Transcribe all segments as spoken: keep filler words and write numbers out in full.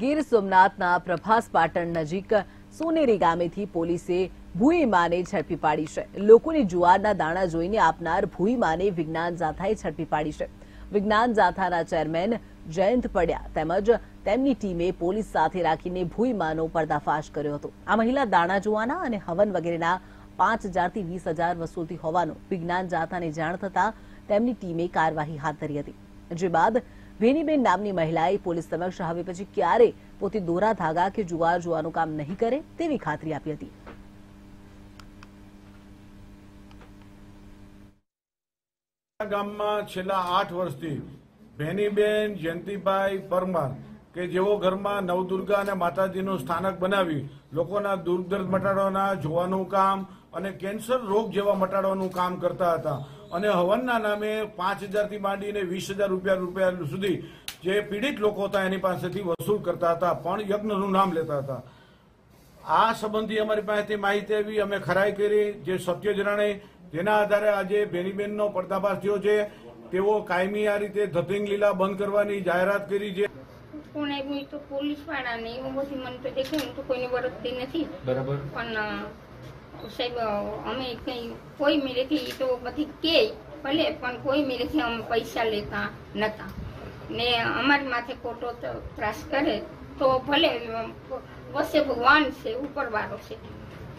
ગીર સોમનાથના પ્રભાસ પાટણ નજીક સોનેરી ગામેથી પોલીસે ભૂઈ માને ઝડપી પાડી છે. લોકોને જુવારના દાણા જોઈને આપનાર ભૂઈ માને વિજ્ઞાન જાથાએ ઝડપી પાડી છે. વિજ્ઞાન જાથાના ચેરમેન જયંત પડ્યા તેમજ તેમની ટીમે પોલીસ સાથે રાખીને ભૂઈ માનો પર્દાફાશ કર્યો હતો. આ મહિલા દાણા જોવાના અને હવન વગેરેના પાંચ હજારથી વીસ હજાર વસૂલતી હોવાનું વિજ્ઞાન જાથાને જાણ થતા તેમની ટીમે કાર્યવાહી હાથ ધરી હતી. જે બાદ भेनीबेन नामनी महिलाए पोलीस समक्ष हवे पछी क्यारे पोते दोरा धागा के जुवार जुवानु काम नहीं करे तेवी खातरी आपी हती। गाममा छेल्ला आठ वर्षथी भेनीबेन जयंतीभाई परमार के जेओ घरमा नवदुर्गा अने माताजीनुं स्थानक बनावी लोकोना दुःख दर्द मटाडवाना जोवानुं काम अने केन्सर रोग जेवा मटाडवानुं काम करता हता અને હવનના નામે પાંચ હજારથી માંડીને વીસ હજાર રૂપિયા રૂપિયા સુધી જે પીડિત લોકો હતા એની પાસેથી વસૂલ કરતા હતા, પણ યજ્ઞનું નામ લેતા હતા. આ સંબંધી અમારી પાસેથી માહિતી આવી, અમે ખરાઈ કરી, જે સત્ય જણાણે, જેના આધારે આજે બેનીબેનનો પર્દાફાશ થયો છે. તેઓ કાયમી આ રીતે ધતિંગ લીલા બંધ કરવાની જાહેરાત કરી છે. પોલીસ વાળા ને મને તો દેખાય તો કોઈને વરસતી નથી, બરાબર, પણ साहब हमें कहीं कोई मिले थी तो बधी के भले पर कोई मिले थी हम पैसा लेता नता ने हमारे माथे कोटो त्रास करे तो भले वसे भगवान से ऊपर वालों से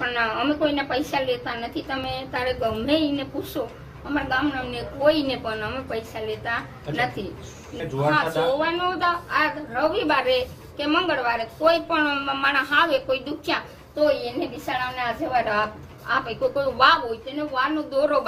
पर हमें कोई ना पैसा लेता नहीं. तमे तारे गाँव में इन्हें पूछो अमर गाम ने कोई ने पण हमें पैसा लेता नहीं. हाँ जोवानो था आ रविवार के मंगलवार कोई पण माणस आवे कोई दुख्या तो ये ने दिशा ने आज आप कोई कोई वाव होते ने वार नो दौरो.